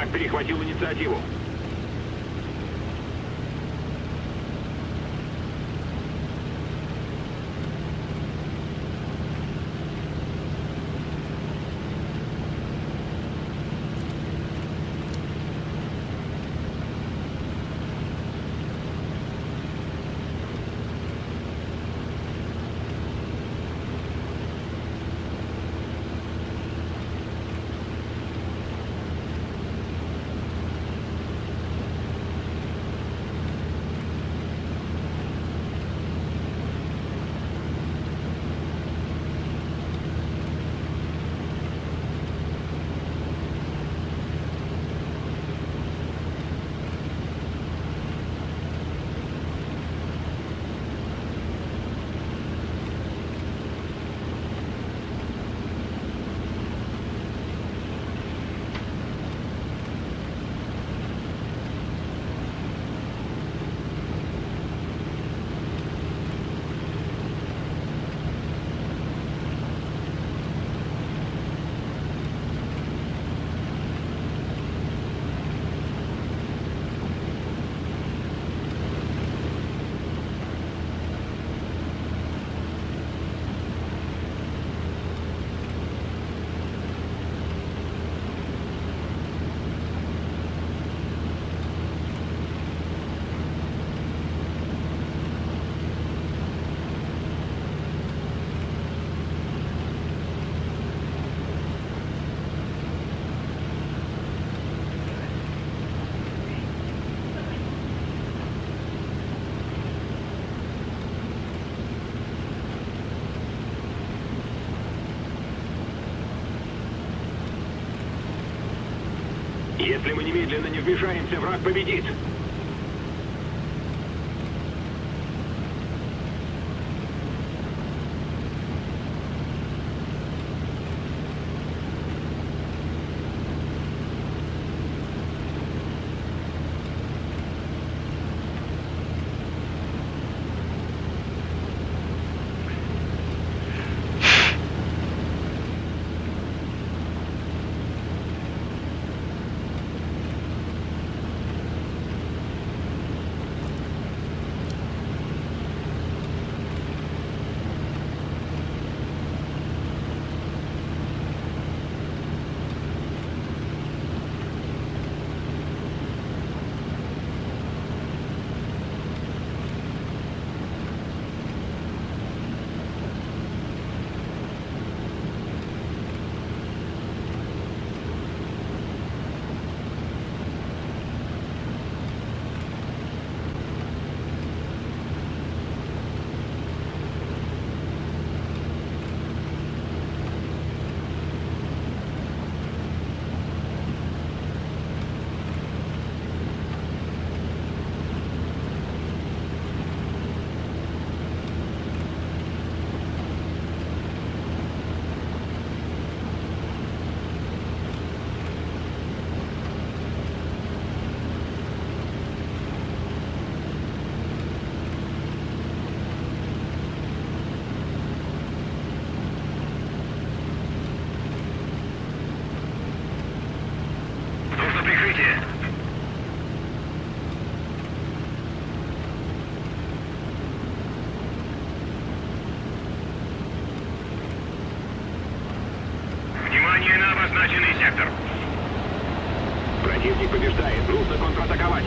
Враг перехватил инициативу. Если мы немедленно не вмешаемся, враг победит. Противник побеждает. Нужно контратаковать.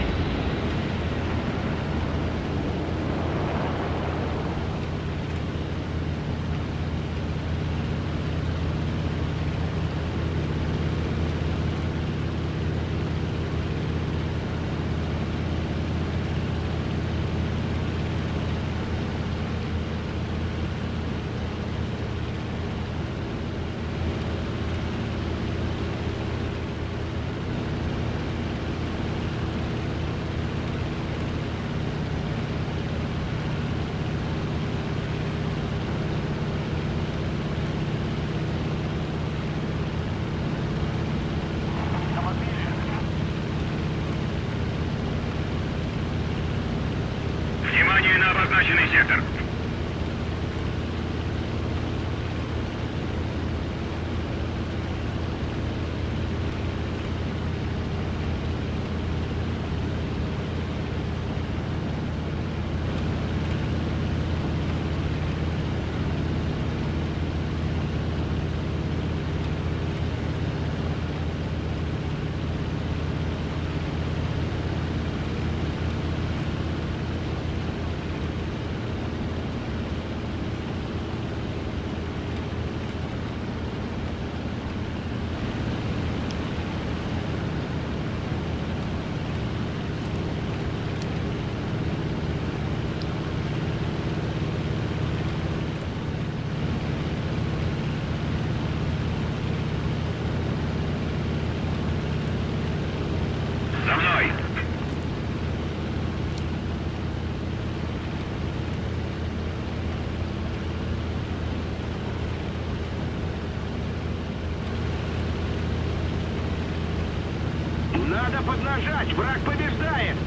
Надо поднажать, враг побеждает!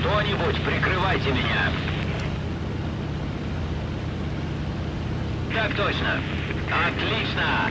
Кто-нибудь, прикрывайте меня! Так точно! Отлично!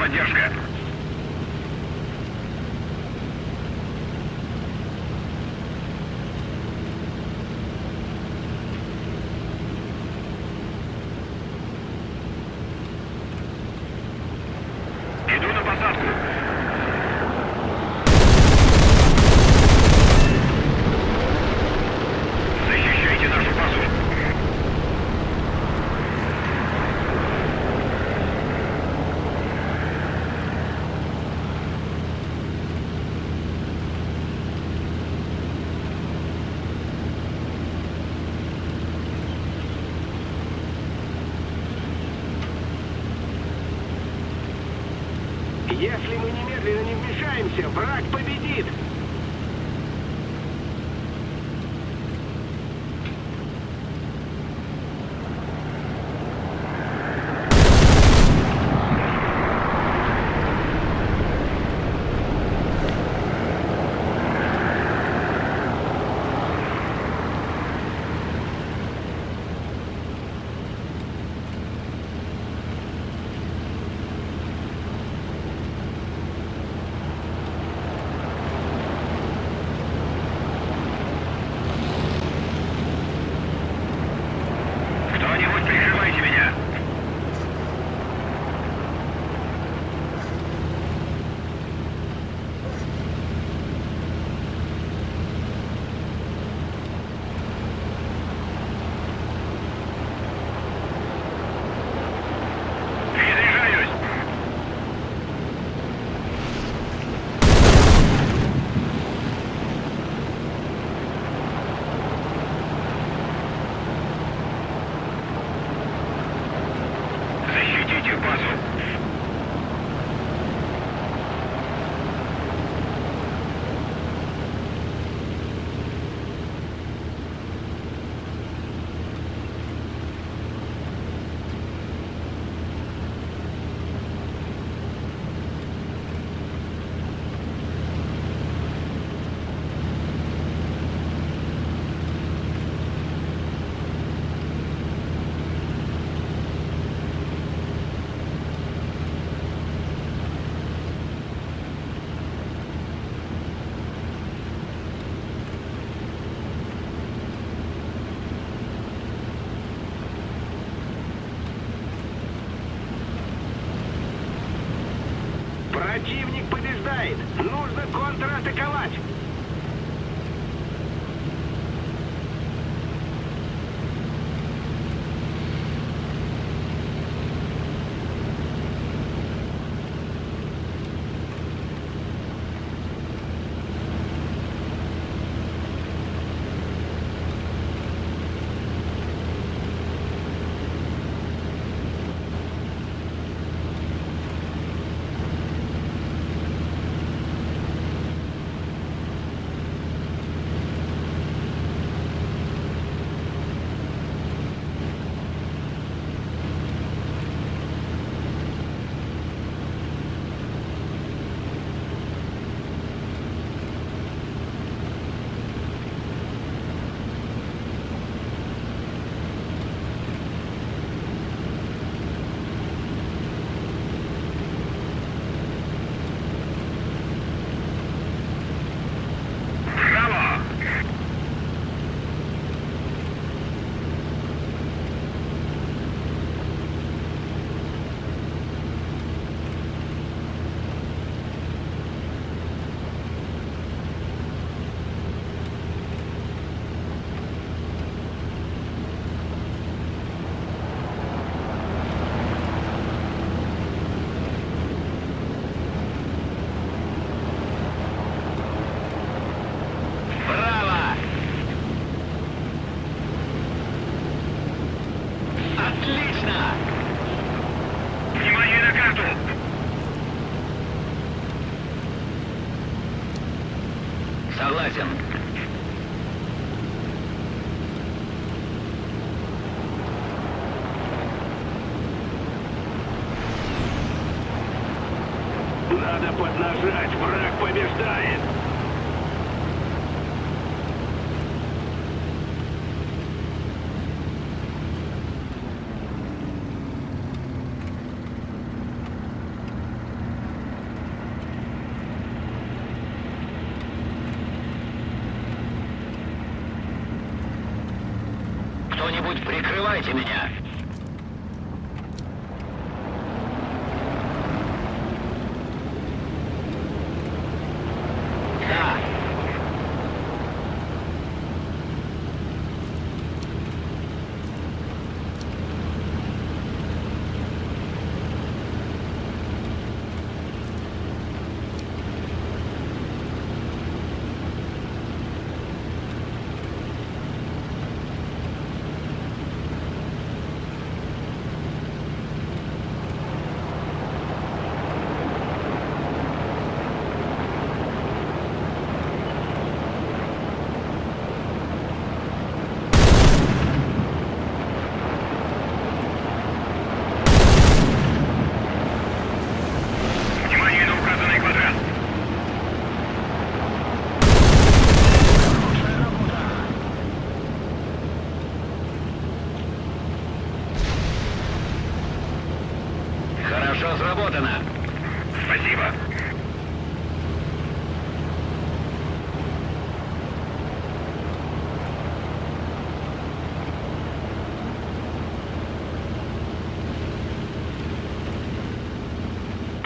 Поддержка. Иду на посадку. Защищайте нашу базу. Если мы немедленно не вмешаемся, враг победит! Противник побеждает! Нужно контратаковать! Согласен. Надо поднажать, враг побеждает! Кто-нибудь прикрывайте меня! Разработано. Спасибо.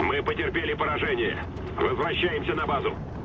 Мы потерпели поражение. Возвращаемся на базу.